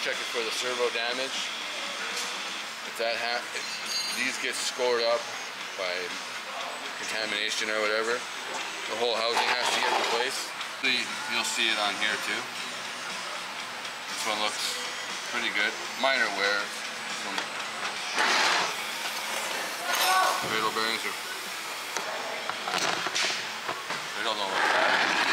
checking for the servo damage. If that if these get scored up by contamination or whatever, the whole housing has to get replaced. You'll see it on here too. This one looks pretty good. Minor wear. Cradle bearings are. I don't know what that is.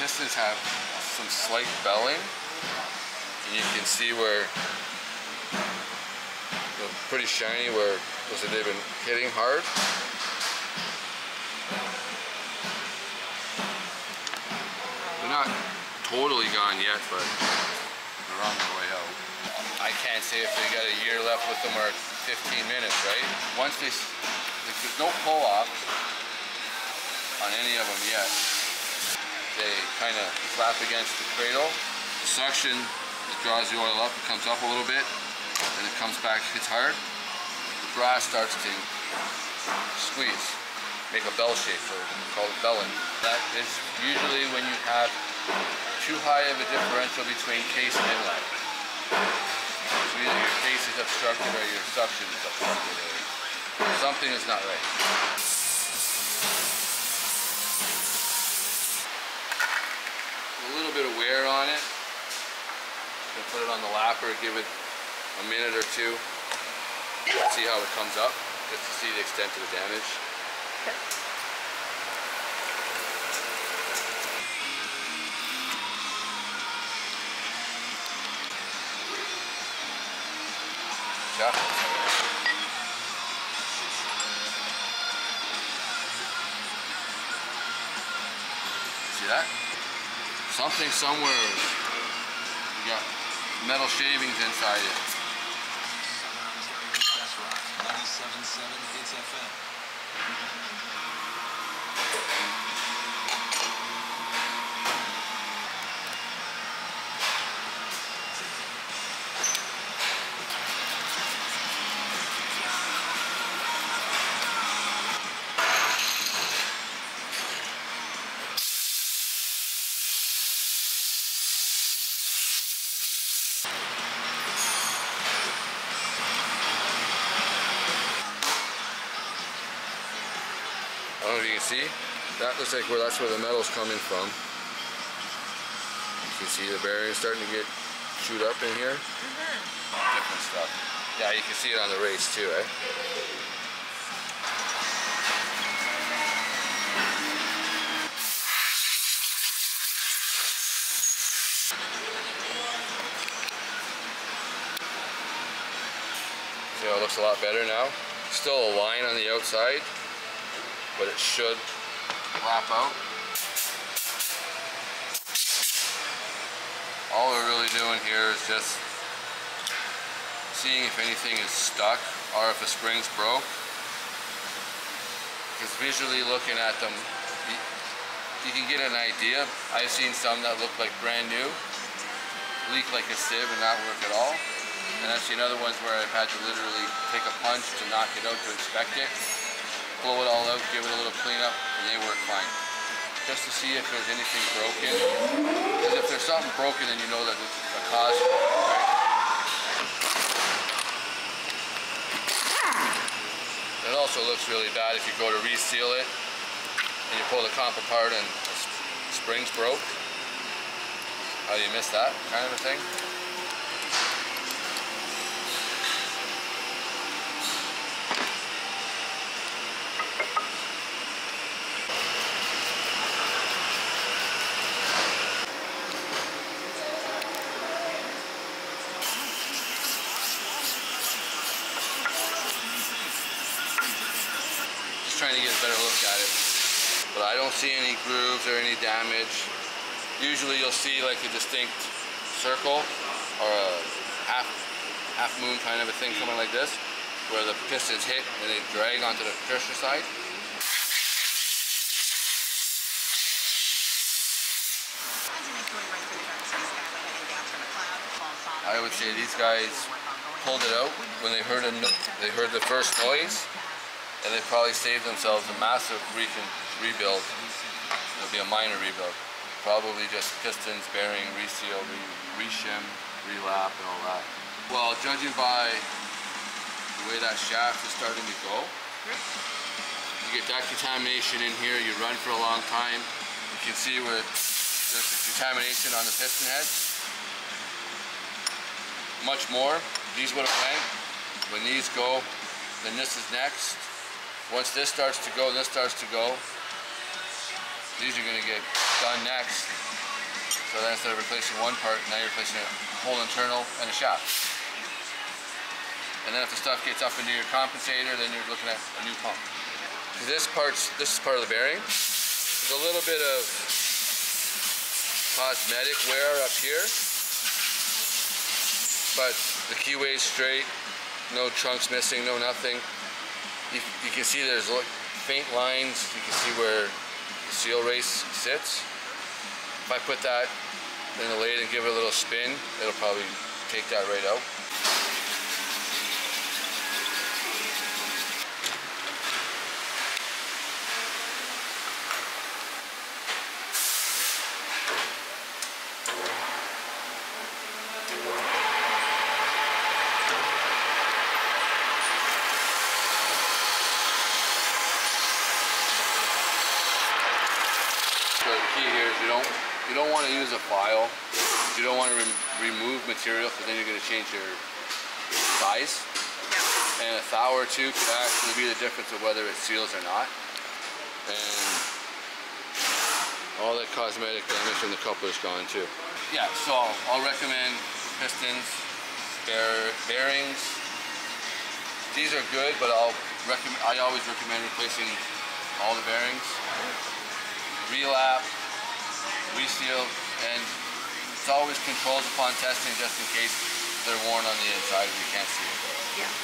Pistons have some slight belling, and you can see where they're pretty shiny where they've been hitting hard. They're not totally gone yet, but they're on their way out. I can't say if they got a year left with them or 15 minutes, right? Once they, like, there's no pull-off on any of them yet. They kind of flap against the cradle. The suction, it draws the oil up, it comes up a little bit, and it comes back, hits hard. The brass starts to squeeze, make a bell shape, or call it belling. That is usually when you have too high of a differential between case and inlet. So either your case is obstructed or your suction is obstructed. Something is not right. Bit of wear on it. We'll put it on the lapper, give it a minute or two, see how it comes up, just to see the extent of the damage. Okay. Yeah. See that? Something somewhere, you got metal shavings inside it. That's right, 97.7 Hits FM. You can see that looks like where that's where the metal's coming from. You can see the bearing starting to get chewed up in here. Different stuff. Yeah, you can see it on the race too, right? See how it looks a lot better now. Still a line on the outside, but it should wrap out. All we're really doing here is just seeing if anything is stuck or if the spring's broke. Because visually looking at them, you can get an idea. I've seen some that look like brand new, leak like a sieve and not work at all. And I've seen other ones where I've had to literally take a punch to knock it out to inspect it. Blow it all out, give it a little cleanup, and they work fine. Just to see if there's anything broken. Because if there's something broken, then you know that it's a cause for it, right? It also looks really bad if you go to reseal it and you pull the comp apart and the spring's broke. How do you miss that kind of a thing? Trying to get a better look at it, but I don't see any grooves or any damage. Usually you'll see like a distinct circle or a half moon kind of a thing coming like this, where the pistons hit and they drag onto the pressure side. I would say these guys pulled it out when they heard the first noise, and they probably saved themselves a massive rebuild. It'll be a minor rebuild, probably just pistons, bearing, reseal, reshim, relap, and all that. Well, judging by the way that shaft is starting to go, you get that contamination in here. You run for a long time. You can see where there's the contamination on the piston head. Much more. These would have went. When these go, then this is next. Once this starts to go, this starts to go. These are going to get done next. So then instead of replacing one part, now you're replacing a whole internal and a shaft. And then if the stuff gets up into your compensator, then you're looking at a new pump. This is part of the bearing. There's a little bit of cosmetic wear up here. But the keyway's straight, no chunks missing, no nothing. You can see there's faint lines. You can see where the seal race sits. If I put that in the lathe and give it a little spin, it'll probably take that right out. You don't want to use a file. You don't want to remove material, because then you're going to change your size. Yeah. And a thou or two could actually be the difference of whether it seals or not. And all that cosmetic damage from the coupler's gone too. Yeah, so I'll recommend pistons, bearings. These are good, but I always recommend replacing all the bearings. Relap, reseal, and it's always controls upon testing, just in case they're worn on the inside and you can't see it. Yeah.